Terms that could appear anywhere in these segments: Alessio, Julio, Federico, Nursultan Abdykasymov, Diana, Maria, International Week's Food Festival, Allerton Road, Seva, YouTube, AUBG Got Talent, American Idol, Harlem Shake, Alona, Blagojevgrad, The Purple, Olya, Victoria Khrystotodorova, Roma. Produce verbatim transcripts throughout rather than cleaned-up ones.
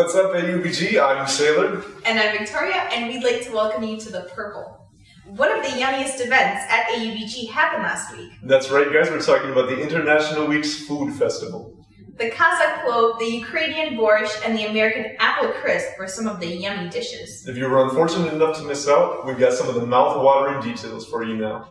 What's up, A U B G? I'm Sailor. And I'm Victoria, and we'd like to welcome you to The Purple. One of the yummiest events at A U B G happened last week. That's right, guys. We're talking about the International Week's Food Festival. The Kazakh plov, the Ukrainian borscht, and the American apple crisp were some of the yummy dishes. If you were unfortunate enough to miss out, we've got some of the mouth-watering details for you now.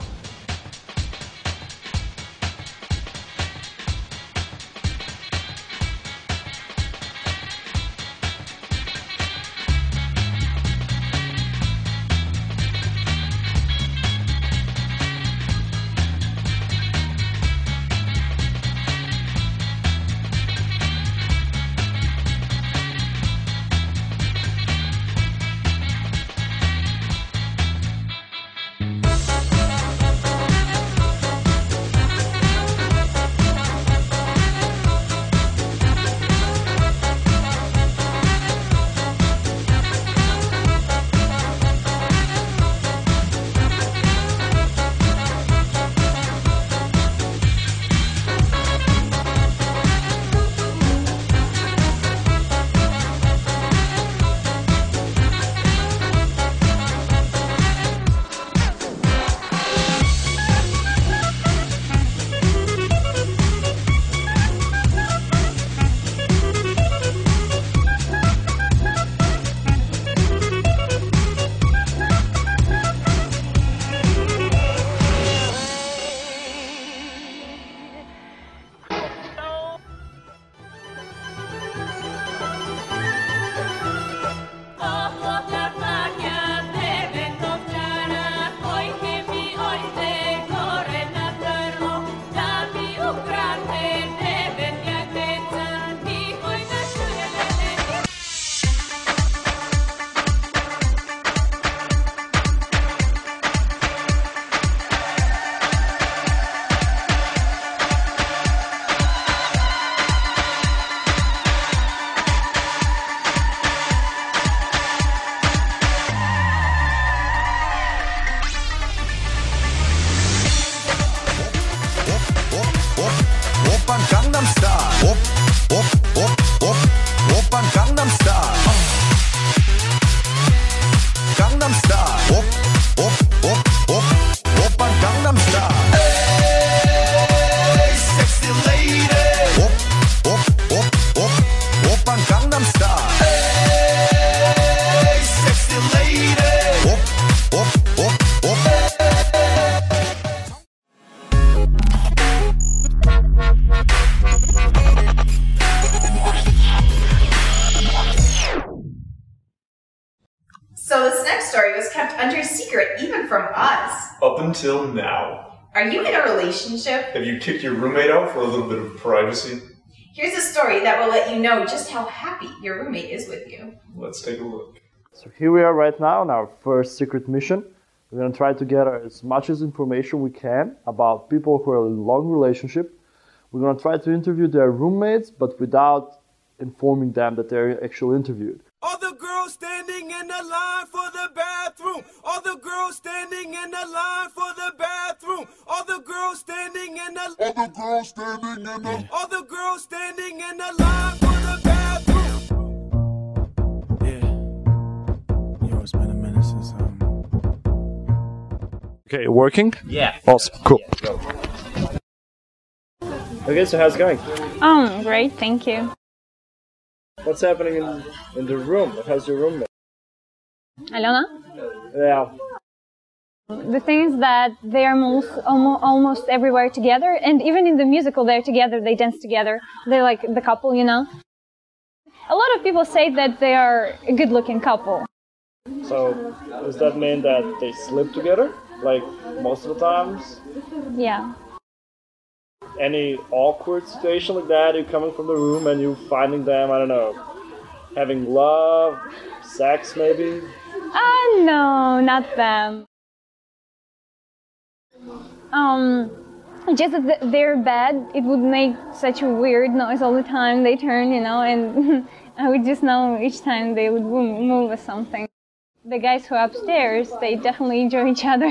Until now. Are you in a relationship? Have you kicked your roommate out for a little bit of privacy? Here's a story that will let you know just how happy your roommate is with you. Let's take a look. So here we are right now on our first secret mission. We're going to try to get as much as information we can about people who are in a long relationship. We're going to try to interview their roommates, but without informing them that they're actually interviewed. All the girls standing in the line for the bathroom. All the girls standing in the line for the bathroom. All the girls standing in the All the girls standing in the All the girls standing in the line for the bathroom. Yeah. Yo, it's been a minute since um Okay, working? Yeah. Awesome. Cool. Yeah. Okay, so how's it going? Um, great, thank you. What's happening in, in the room? How's your roommate? Alona? Yeah. The thing is that they are most, almost everywhere together, and even in the musical they're together, they dance together. They're like the couple, you know? A lot of people say that they are a good-looking couple. So, does that mean that they sleep together? Like, most of the times? Yeah. Any awkward situation like that, you're coming from the room and you're finding them, I don't know, having love, sex maybe? Ah, uh, no, not them. Um, just that their bed, it would make such a weird noise all the time, they turn, you know, and I would just know each time they would move or something. The guys who are upstairs, they definitely enjoy each other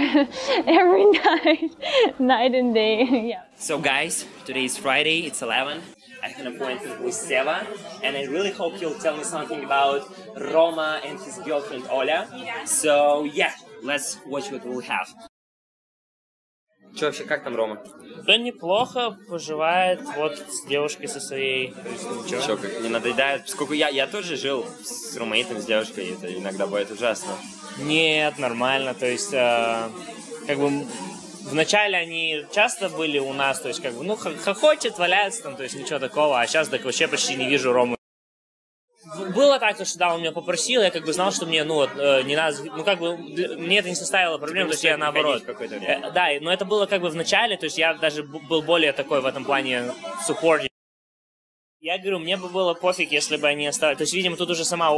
every night, night and day. Yeah. So guys, today is Friday, it's eleven. I have an appointment with Seva, and I really hope he'll tell me something about Roma and his girlfriend Olya. So yeah, let's watch what we'll have. Че вообще, как там Рома? Да неплохо поживает, вот с девушкой со своей. Че, как не надоедает? Поскольку я, я тоже жил с румейтом, с девушкой, это иногда бывает ужасно. Нет, нормально, то есть, э, как бы, вначале они часто были у нас, то есть, как бы, ну, хохочет, валяется там, то есть, ничего такого, а сейчас так вообще почти не вижу Рому. Было так, что да, он меня попросил, я как бы знал, что мне, ну, вот, не надо, ну, как бы, мне это не составило проблем, потому что я наоборот. Э, да, но это было как бы в начале, то есть я даже был более такой в этом плане суппорт. Я говорю, мне бы было пофиг, если бы они оставались, то есть, видимо, тут уже сама,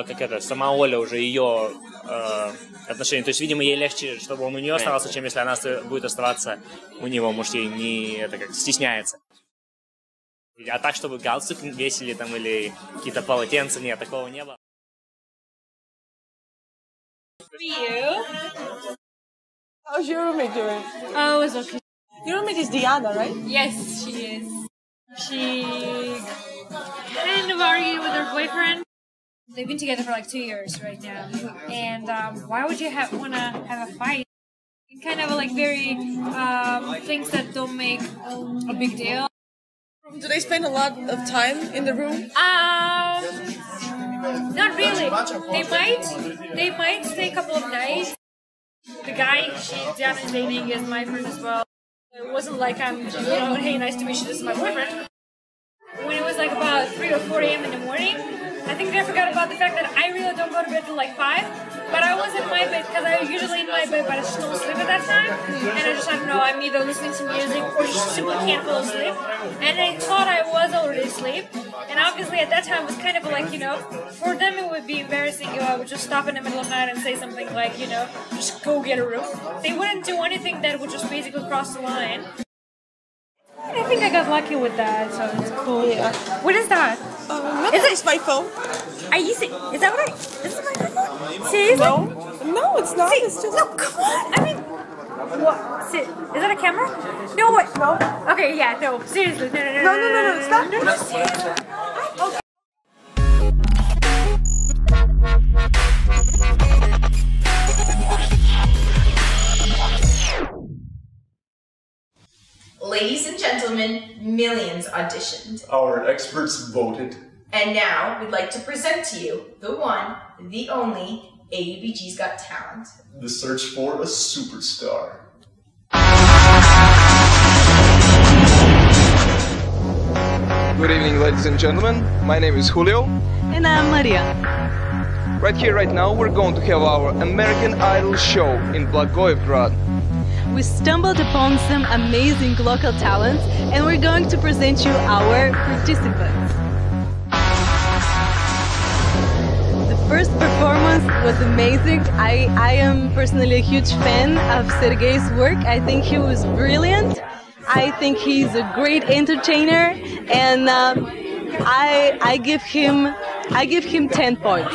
э, как это, сама Оля уже ее э, отношение, то есть, видимо, ей легче, чтобы он у нее оставался, чем если она будет оставаться у него, может, ей не, это как, стесняется. А так, чтобы галстук весили там или какие-то полотенца, нет, такого не было. How's your roommate doing? Oh, it's okay. Your roommate is Diana, right? Yes, she is. She kind of argued with her boyfriend. They've been together for like two years right now. And um, why would you ha wanna have a fight? It's kind of like very um, things that don't make a big deal. Do they spend a lot of time in the room? Um, not really. They might. They might stay a couple of nights. The guy she's dating is my friend as well. It wasn't like I'm, you know, hey, nice to meet you, this is my boyfriend. When it was like about three or four A M in the morning, I think I forgot about the fact that I really don't go to bed till like five. But I was in my bed because I usually in my bed, but I just don't sleep at that time. And I just like, no, I'm either listening to music or just simply can't fall asleep. And I thought I was already asleep. And obviously at that time it was kind of like, you know, for them it would be embarrassing if I would just stop in the middle of the night and say something like, you know, just go get a room. They wouldn't do anything that would just basically cross the line. I think I got lucky with that, so it's cool. Yeah. What is that? Uh, is it, it's my phone. Are you see? Is that what I? Is it my phone? Seriously? No, no, it's not. See, it's just... No, come on. I mean, what? See, is that a camera? No, what? No. Okay, yeah, no. Seriously, no, no, no, no, no, no. Stop. No, no, no. Okay. Ladies and gentlemen, millions auditioned. Our experts voted. And now, we'd like to present to you the one, the only, A U B G's Got Talent. The search for a superstar. Good evening, ladies and gentlemen. My name is Julio. And I'm Maria. Right here, right now, we're going to have our American Idol show in Blagojevgrad. We stumbled upon some amazing local talents, and we're going to present you our participants. The first performance was amazing. I, I am personally a huge fan of Sergei's work. I think he was brilliant. I think he's a great entertainer, and um, I, I give him, I give him ten points.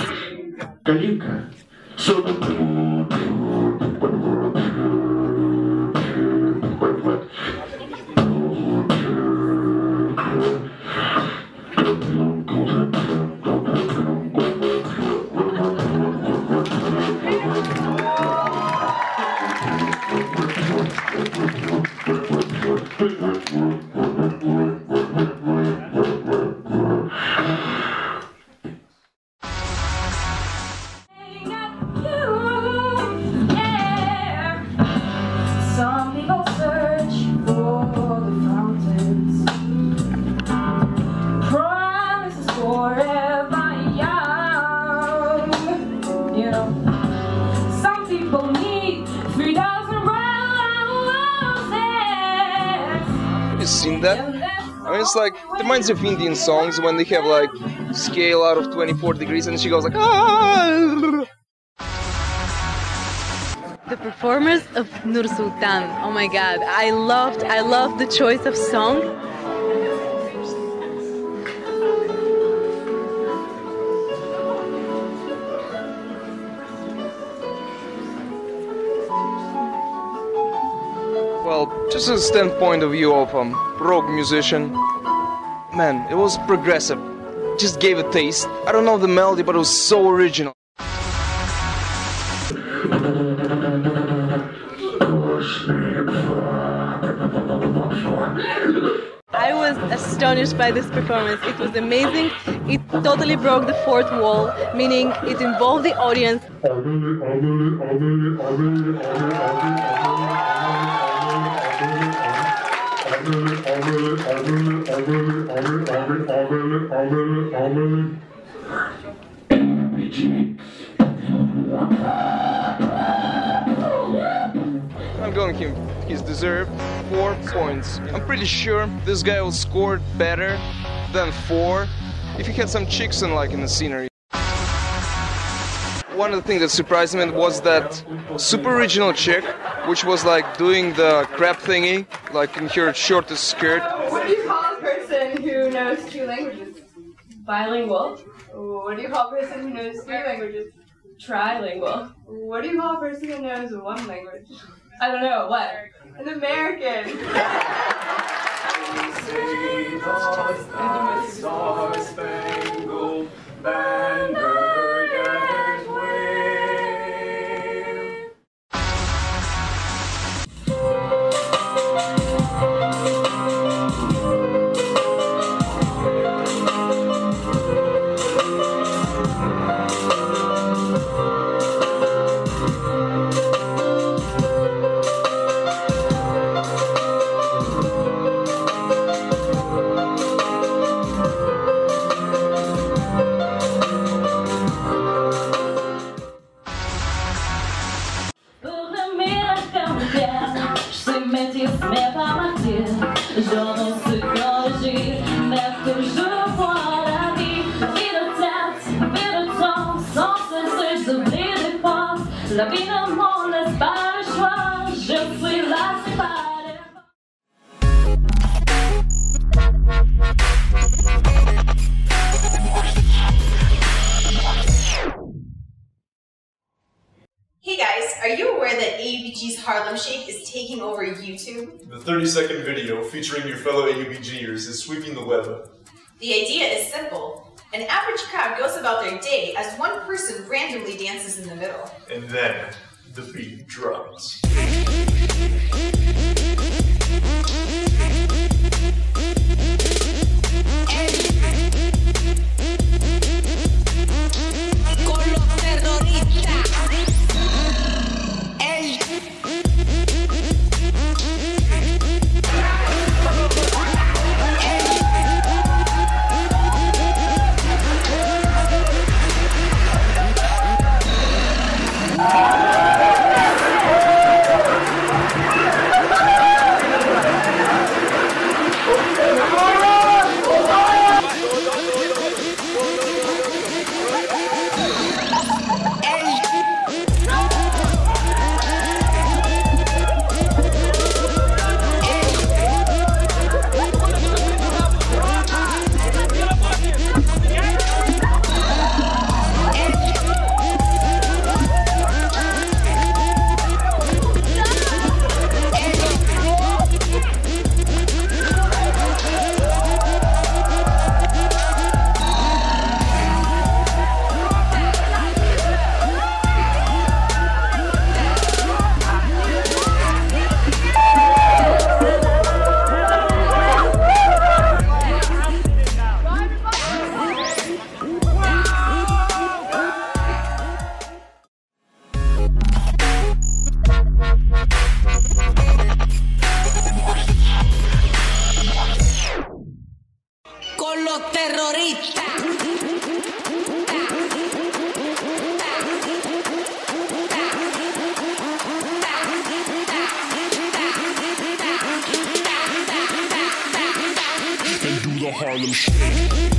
Seen that? I mean, it's like, it reminds me of Indian songs when they have like scale out of twenty-four degrees and she goes like, ah. The performance of Nursultan, oh my god, I loved, I loved the choice of song. Just a standpoint of view of um, rock musician, man, it was progressive. Just gave a taste. I don't know the melody, but it was so original. I was astonished by this performance. It was amazing. It totally broke the fourth wall, meaning it involved the audience. I'm going him. He's deserved four points. I'm pretty sure this guy will score better than four if he had some chicks in like in the scenery. One of the things that surprised me was that super original chick, which was like doing the crab thingy, like in her shortest skirt. What do you call a person who knows two languages? Bilingual. What do you call a person who knows three languages? Trilingual. What do you call a person who knows one language? I don't know, what? An American! Harlem Shake is taking over YouTube. The thirty second video featuring your fellow A U B Gers is sweeping the web. The idea is simple. An average crowd goes about their day as one person randomly dances in the middle. And then the beat drops. Harlem Shake.